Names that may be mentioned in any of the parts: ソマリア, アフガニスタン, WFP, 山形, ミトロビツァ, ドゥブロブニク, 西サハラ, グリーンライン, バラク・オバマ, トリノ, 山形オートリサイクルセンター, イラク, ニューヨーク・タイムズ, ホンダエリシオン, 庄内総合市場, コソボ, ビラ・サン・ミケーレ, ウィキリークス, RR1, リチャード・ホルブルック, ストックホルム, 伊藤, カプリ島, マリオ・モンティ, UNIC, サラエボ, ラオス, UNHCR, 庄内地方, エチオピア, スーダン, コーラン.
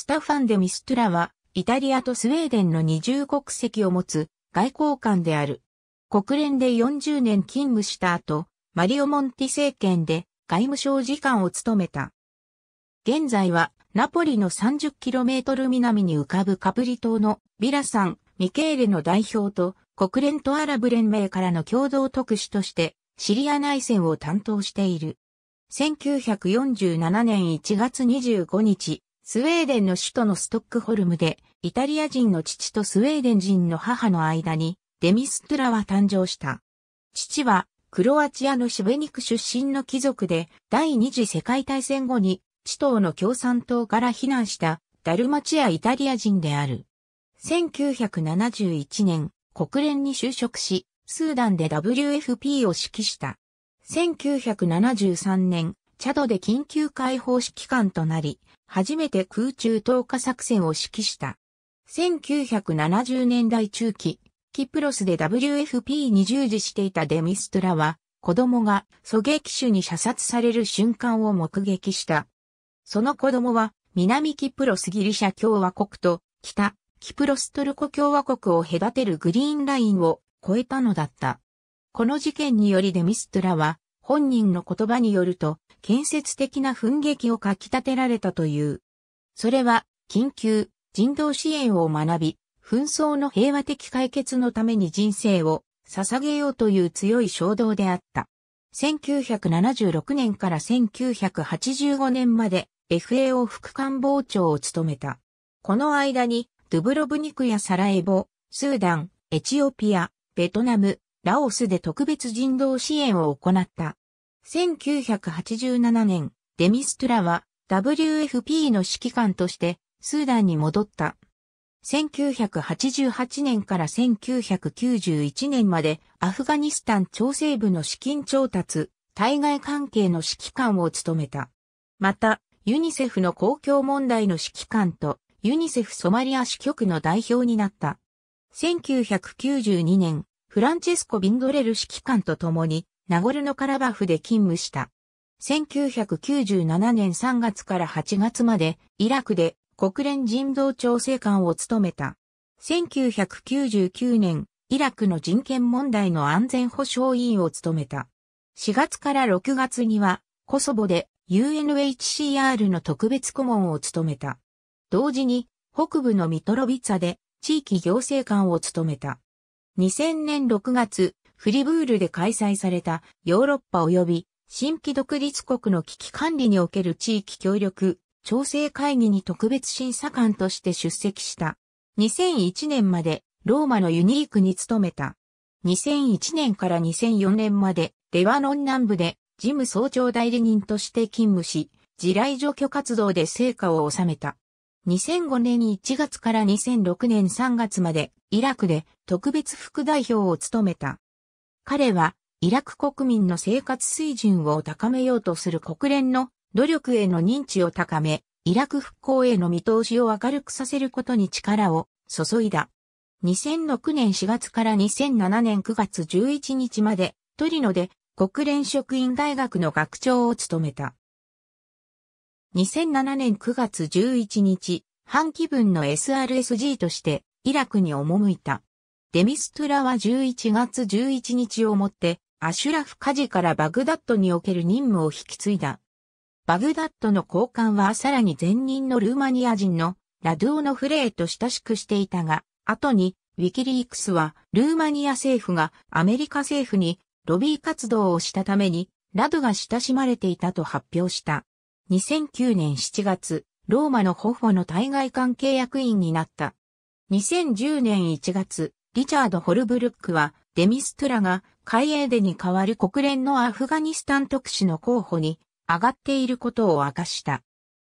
スタファン・デ・ミストゥラは、イタリアとスウェーデンの二重国籍を持つ外交官である。国連で40年勤務した後、マリオ・モンティ政権で外務省次官を務めた。現在は、ナポリの 30km 南に浮かぶカプリ島のビラ・サン・ミケーレの代表と、国連とアラブ連盟からの共同特使として、シリア内戦を担当している。1947年1月25日、スウェーデンの首都のストックホルムで、イタリア人の父とスウェーデン人の母の間に、デ・ミストゥラは誕生した。父は、クロアチアのシベニク出身の貴族で、第二次世界大戦後に、チトーの共産党から避難した、ダルマチアイタリア人である。1971年、国連に就職し、スーダンで WFP を指揮した。1973年、チャドで緊急解放指揮官となり、初めて空中投下作戦を指揮した。1970年代中期、キプロスで WFP に従事していたデ・ミストゥラは、子供が狙撃手に射殺される瞬間を目撃した。その子供は、南キプロスギリシャ共和国と、北キプロストルコ共和国を隔てるグリーンラインを越えたのだった。この事件によりデ・ミストゥラは、本人の言葉によると、建設的な憤激をかき立てられたという。それは、緊急、人道支援を学び、紛争の平和的解決のために人生を捧げようという強い衝動であった。1976年から1985年まで FAO 副官房長を務めた。この間に、ドゥブロブニクやサラエボ、スーダン、エチオピア、ベトナム、ラオスで特別人道支援を行った。1987年、デ・ミストゥラは WFP の指揮官としてスーダンに戻った。1988年から1991年までアフガニスタン調整部の資金調達、対外関係の指揮官を務めた。また、ユニセフの公共問題の指揮官とユニセフソマリア支局の代表になった。1992年、フランチェスコ・ビンドレル指揮官と共に、ナゴルノカラバフで勤務した。1997年3月から8月まで、イラクで国連人道調整官を務めた。1999年、イラクの人権問題の安全保障委員を務めた。4月から6月には、コソボで UNHCR の特別顧問を務めた。同時に、北部のミトロビツァで地域行政官を務めた。2000年6月、フリブールで開催されたヨーロッパ及び新規独立国の危機管理における地域協力調整会議に特別審査官として出席した。2001年までローマのUNICに勤めた。2001年から2004年までレバノン南部で事務総長代理人として勤務し、地雷除去活動で成果を収めた。2005年1月から2006年3月までイラクで特別副代表を務めた。彼はイラク国民の生活水準を高めようとする国連の努力への認知を高め、イラク復興への見通しを明るくさせることに力を注いだ。2006年4月から2007年9月11日までトリノで国連職員大学の学長を務めた。2007年9月11日、半期分の SRSG としてイラクに赴いた。デ・ミストゥラは11月11日をもって、アシュラフ・カジからバグダッドにおける任務を引き継いだ。バグダッドの高官はさらに前任のルーマニア人のラドゥオノ・フレーと親しくしていたが、後にウィキリークスはルーマニア政府がアメリカ政府にロビー活動をしたためにラドゥが親しまれていたと発表した。2009年7月、ローマのホフォの対外関係役員になった。2010年1月、リチャード・ホルブルックは、デ・ミストゥラが、カイエーデに代わる国連のアフガニスタン特使の候補に上がっていることを明かした。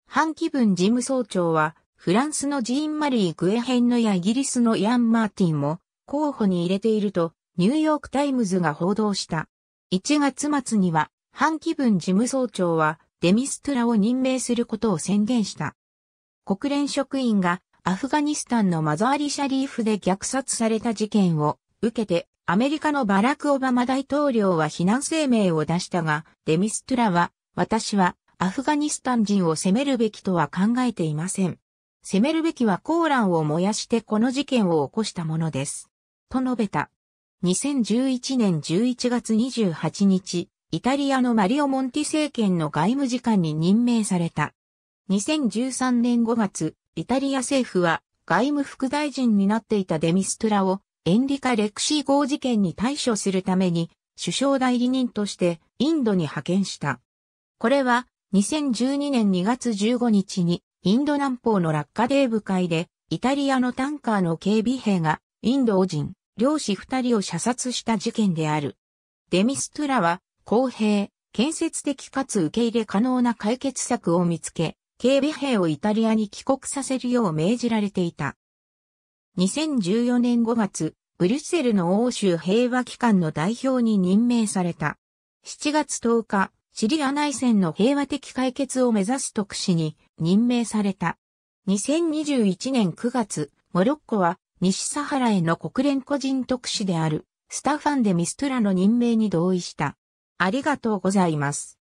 半期分事務総長は、フランスのジーン・マリー・グエヘンヌやイギリスのイアン・マーティンも候補に入れていると、ニューヨーク・タイムズが報道した。1月末には、半期分事務総長は、デ・ミストゥラを任命することを宣言した。国連職員がアフガニスタンのマザーリ・シャリーフで虐殺された事件を受けてアメリカのバラク・オバマ大統領は非難声明を出したが、デ・ミストゥラは私はアフガニスタン人を責めるべきとは考えていません。責めるべきはコーランを燃やしてこの事件を起こしたものです。と述べた。2011年11月28日、イタリアのマリオ・モンティ政権の外務次官に任命された。2013年5月、イタリア政府は外務副大臣になっていたデミストラをエンリカ・レクシー号事件に対処するために首相代理人としてインドに派遣した。これは2012年2月15日にインド南方のラッカデーブ海でイタリアのタンカーの警備兵がインド人、漁師2人を射殺した事件である。デミストラは公平、建設的かつ受け入れ可能な解決策を見つけ、警備兵をイタリアに帰国させるよう命じられていた。2014年5月、ブリュッセルの欧州平和機関の代表に任命された。7月10日、シリア内戦の平和的解決を目指す特使に任命された。2021年9月、モロッコは西サハラへの国連個人特使であるスタファン・デミストラの任命に同意した。ありがとうございます。